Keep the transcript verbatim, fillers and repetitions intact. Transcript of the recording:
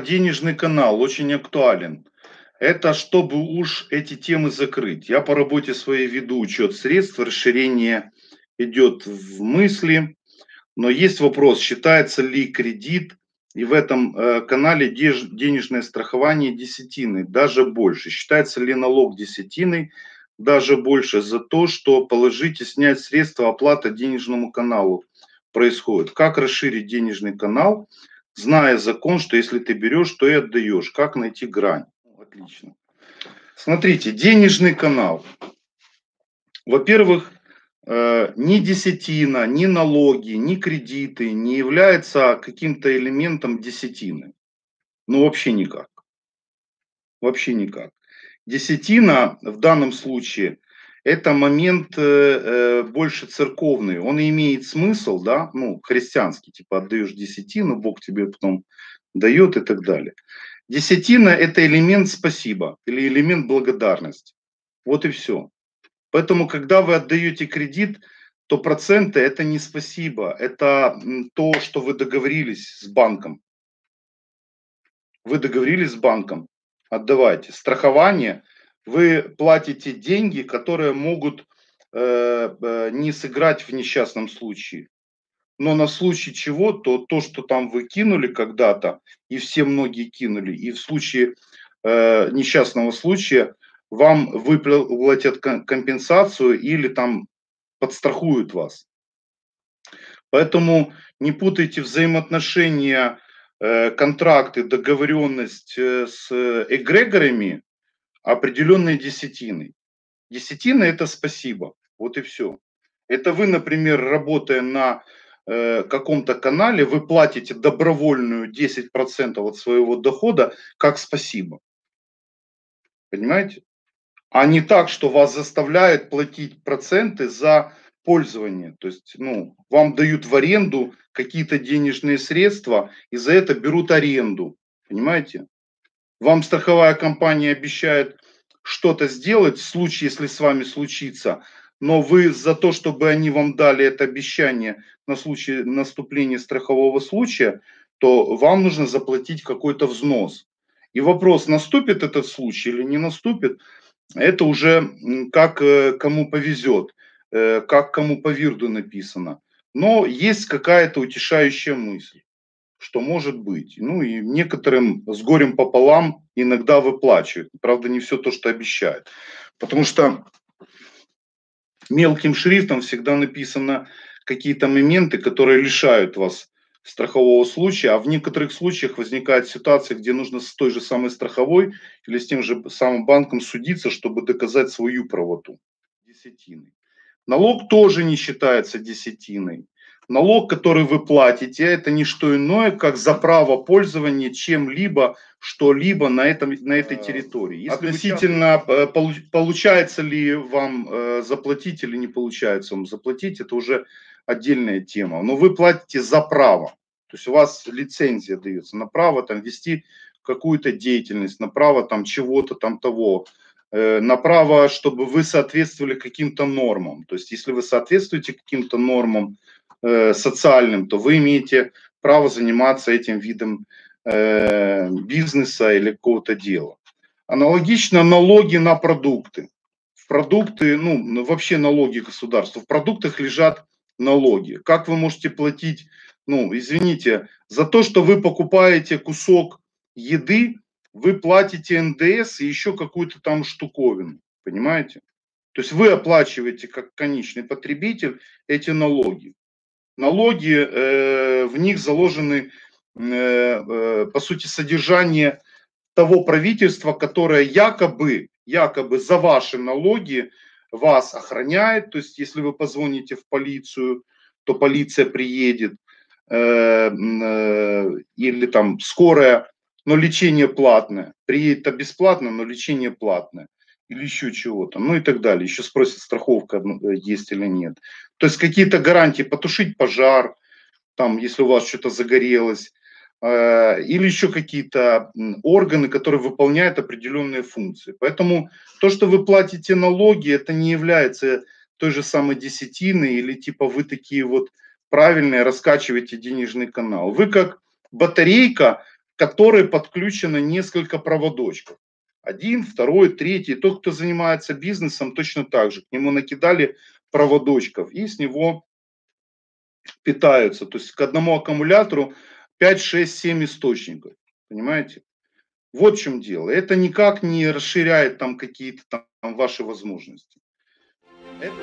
денежный канал очень актуален. Это чтобы уж эти темы закрыть. Я по работе своей веду учет средств, расширение идет в мысли. Но есть вопрос, считается ли кредит, и в этом э, канале деж, денежное страхование десятины, даже больше. Считается ли налог десятиной, даже больше, за то, что положить и снять средства оплата денежному каналу происходит. Как расширить денежный канал, зная закон, что если ты берешь, то и отдаешь. Как найти грань? Отлично. Смотрите, денежный канал. Во-первых, ни десятина, ни налоги, ни кредиты не являются каким-то элементом десятины. Ну, вообще никак. Вообще никак. Десятина в данном случае это момент э, больше церковный. Он имеет смысл, да, ну, христианский, типа отдаешь десятину, Бог тебе потом дает и так далее. Десятина это элемент спасибо или элемент благодарности. Вот и все. Поэтому, когда вы отдаете кредит, то проценты – это не спасибо, это то, что вы договорились с банком. Вы договорились с банком, отдавайте. Страхование, вы платите деньги, которые могут э, не сыграть в несчастном случае. Но на случай чего, то то, что там вы кинули когда-то, и все многие кинули, и в случае э, несчастного случая, вам выплатят компенсацию или там подстрахуют вас. Поэтому не путайте взаимоотношения, контракты, договоренность с эгрегорами определенной десятиной. Десятина – это спасибо, вот и все. Это вы, например, работая на каком-то канале, вы платите добровольную десять процентов от своего дохода как спасибо. Понимаете? А не так, что вас заставляют платить проценты за пользование. То есть, ну, вам дают в аренду какие-то денежные средства, и за это берут аренду. Понимаете? Вам страховая компания обещает что-то сделать в случае, если с вами случится, но вы за то, чтобы они вам дали это обещание на случай наступления страхового случая, то вам нужно заплатить какой-то взнос. И вопрос, наступит этот случай или не наступит, это уже как кому повезет, как кому по вирду написано. Но есть какая-то утешающая мысль, что может быть. Ну и некоторым с горем пополам иногда выплачивают. Правда, не все то, что обещают. Потому что мелким шрифтом всегда написано какие-то моменты, которые лишают вас страхового случая, а в некоторых случаях возникает ситуация, где нужно с той же самой страховой или с тем же самым банком судиться, чтобы доказать свою правоту. Десятиной. Налог тоже не считается десятиной. Налог, который вы платите, это не что иное, как за право пользования чем-либо, что-либо на, этом, на этой территории. Если относительно сейчас... получается ли вам заплатить или не получается вам заплатить, это уже отдельная тема. Но вы платите за право. То есть у вас лицензия дается на право там вести какую-то деятельность, на право там чего-то там того, на право, чтобы вы соответствовали каким-то нормам. То есть если вы соответствуете каким-то нормам, социальным, то вы имеете право заниматься этим видом э, бизнеса или какого-то дела. Аналогично налоги на продукты. В продукты, ну вообще налоги государства, в продуктах лежат налоги. Как вы можете платить, ну извините, за то, что вы покупаете кусок еды, вы платите эн дэ эс и еще какую-то там штуковину, понимаете? То есть вы оплачиваете как конечный потребитель эти налоги. Налоги, э, в них заложены, э, э, по сути, содержание того правительства, которое якобы, якобы за ваши налоги вас охраняет. То есть, если вы позвоните в полицию, то полиция приедет, э, э, или там скорая, но лечение платное. Приедет-то бесплатно, но лечение платное. Или еще чего-то, ну и так далее. Еще спросят, страховка есть или нет. То есть какие-то гарантии, потушить пожар, там, если у вас что-то загорелось, э, или еще какие-то органы, которые выполняют определенные функции. Поэтому то, что вы платите налоги, это не является той же самой десятиной, или типа вы такие вот правильные, раскачиваете денежный канал. Вы как батарейка, которые подключено несколько проводочков. Один, второй, третий. Тот, кто занимается бизнесом, точно так же. К нему накидали проводочков и с него питаются. То есть к одному аккумулятору пять, шесть, семь источников. Понимаете? Вот в чем дело. Это никак не расширяет там какие-то там ваши возможности. Это...